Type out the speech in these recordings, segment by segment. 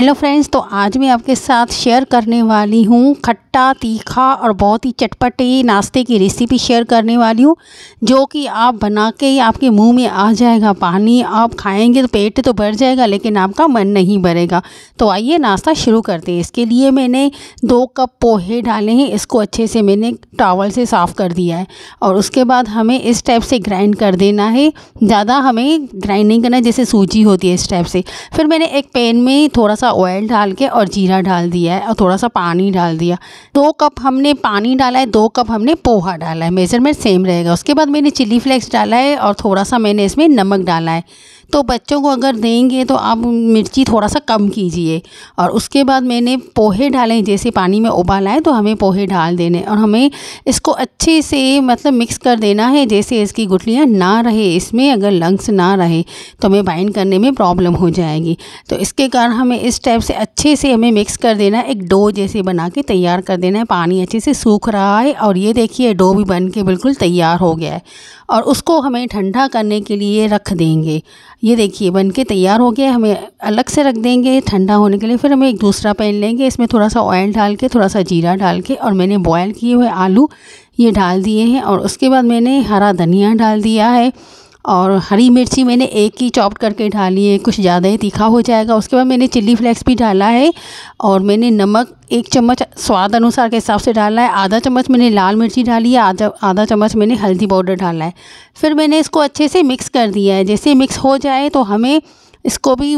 Hello friends, तो आज मैं आपके साथ शेयर करने वाली हूँ खट्टा तीखा और बहुत ही चटपटे नाश्ते की रेसिपी शेयर करने वाली हूँ, जो कि आप बना के ही आपके मुंह में आ जाएगा पानी। आप खाएंगे तो पेट तो भर जाएगा लेकिन आपका मन नहीं भरेगा। तो आइए नाश्ता शुरू करते हैं। इसके लिए मैंने 2 कप पोहे डाले हैं। इसको अच्छे से मैंने टॉवल से साफ़ कर दिया है और उसके बाद हमें इस टाइप से ग्राइंड कर देना है। ज़्यादा हमें ग्राइंड नहीं करना है, जैसे सूजी होती है इस टाइप से। फिर मैंने एक पैन में थोड़ा सा ऑयल डाल के और जीरा डाल दिया है और थोड़ा सा पानी डाल दिया। 2 कप हमने पानी डाला है, 2 कप हमने पोहा डाला है, मेजरमेंट सेम रहेगा। उसके बाद मैंने चिली फ्लेक्स डाला है और थोड़ा सा मैंने इसमें नमक डाला है। तो बच्चों को अगर देंगे तो आप मिर्ची थोड़ा सा कम कीजिए। और उसके बाद मैंने पोहे डाले, जैसे पानी में उबाला है तो हमें पोहे डाल देने और हमें इसको अच्छे से मतलब मिक्स कर देना है, जैसे इसकी गुठलियाँ ना रहे, इसमें अगर लंग्स ना रहे तो हमें बाइंड करने में प्रॉब्लम हो जाएगी। तो इसके कारण हमें इस टाइप से अच्छे से हमें मिक्स कर देना है, एक डो जैसे बना के तैयार कर देना है। पानी अच्छे से सूख रहा है और ये देखिए डो भी बन के बिल्कुल तैयार हो गया है और उसको हमें ठंडा करने के लिए रख देंगे। ये देखिए बन के तैयार हो गया, हमें अलग से रख देंगे ठंडा होने के लिए। फिर हम एक दूसरा पैन लेंगे, इसमें थोड़ा सा ऑयल डाल के, थोड़ा सा जीरा डाल के और मैंने बॉयल किए हुए आलू ये डाल दिए हैं और उसके बाद मैंने हरा धनिया डाल दिया है और हरी मिर्ची मैंने एक ही चॉप करके डाली है, कुछ ज़्यादा ही तीखा हो जाएगा। उसके बाद मैंने चिली फ्लेक्स भी डाला है और मैंने नमक 1 चम्मच स्वाद अनुसार के हिसाब से डाला है। आधा चम्मच मैंने लाल मिर्ची डाली है, आधा चम्मच मैंने हल्दी पाउडर डाला है। फिर मैंने इसको अच्छे से मिक्स कर दिया है। जैसे मिक्स हो जाए तो हमें इसको भी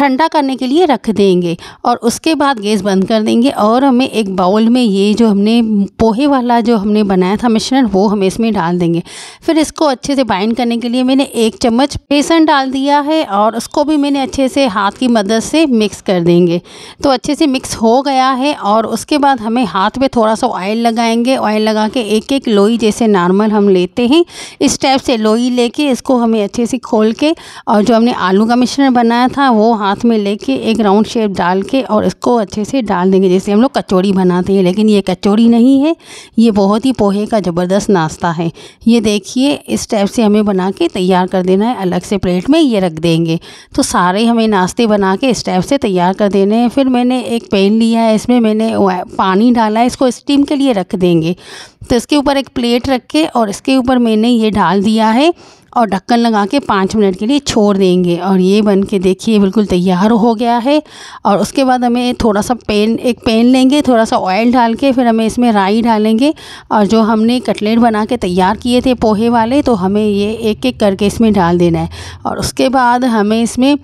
ठंडा करने के लिए रख देंगे और उसके बाद गैस बंद कर देंगे। और हमें एक बाउल में ये जो हमने पोहे वाला जो हमने बनाया था मिश्रण, वो हमें इसमें डाल देंगे। फिर इसको अच्छे से बाइंड करने के लिए मैंने 1 चम्मच बेसन डाल दिया है और उसको भी मैंने अच्छे से हाथ की मदद से मिक्स कर देंगे। तो अच्छे से मिक्स हो गया है और उसके बाद हमें हाथ पर थोड़ा सा ऑयल लगाएंगे। ऑयल लगा के एक एक लोई, जैसे नॉर्मल हम लेते हैं इस टाइप से लोई लेके, इसको हमें अच्छे से खोल के और जो हमने आलू का मिश्रण बनाया था वो हाथ में लेके एक राउंड शेप डाल के और इसको अच्छे से डाल देंगे, जैसे हम लोग कचौड़ी बनाते हैं। लेकिन ये कचौड़ी नहीं है, ये बहुत ही पोहे का ज़बरदस्त नाश्ता है। ये देखिए इस टाइप से हमें बना के तैयार कर देना है, अलग से प्लेट में ये रख देंगे। तो सारे हमें नाश्ते बना के इस टाइप से तैयार कर देने हैं। फिर मैंने एक पैन लिया है, इसमें मैंने पानी डाला है, इसको स्टीम के लिए रख देंगे। तो इसके ऊपर एक प्लेट रख के और इसके ऊपर मैंने ये डाल दिया है और ढक्कन लगा के 5 मिनट के लिए छोड़ देंगे और ये बन के देखिए बिल्कुल तैयार हो गया है। और उसके बाद हमें थोड़ा सा एक पैन लेंगे, थोड़ा सा ऑयल डाल के, फिर हमें इसमें राई डालेंगे और जो हमने कटलेट बना के तैयार किए थे पोहे वाले, तो हमें ये एक एक करके इसमें डाल देना है। और उसके बाद हमें इसमें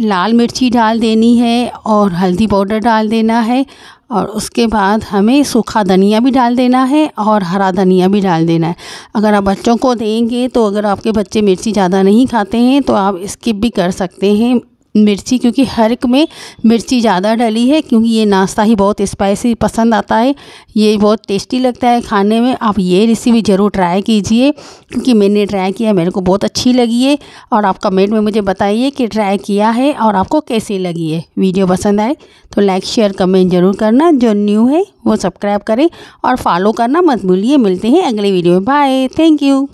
लाल मिर्ची डाल देनी है और हल्दी पाउडर डाल देना है और उसके बाद हमें सूखा धनिया भी डाल देना है और हरा धनिया भी डाल देना है। अगर आप बच्चों को देंगे तो अगर आपके बच्चे मिर्ची ज़्यादा नहीं खाते हैं तो आप स्किप भी कर सकते हैं मिर्ची, क्योंकि हर एक में मिर्ची ज़्यादा डली है, क्योंकि ये नाश्ता ही बहुत स्पाइसी पसंद आता है, ये बहुत टेस्टी लगता है खाने में। आप ये रेसिपी ज़रूर ट्राई कीजिए, क्योंकि मैंने ट्राई किया, मेरे को बहुत अच्छी लगी है। और आप कमेंट में मुझे बताइए कि ट्राई किया है और आपको कैसी लगी है। वीडियो पसंद आए तो लाइक शेयर कमेंट ज़रूर करना, जो न्यू है वो सब्सक्राइब करें और फॉलो करना मत भूलिए। मिलते हैं अगले वीडियो में, बाय, थैंक यू।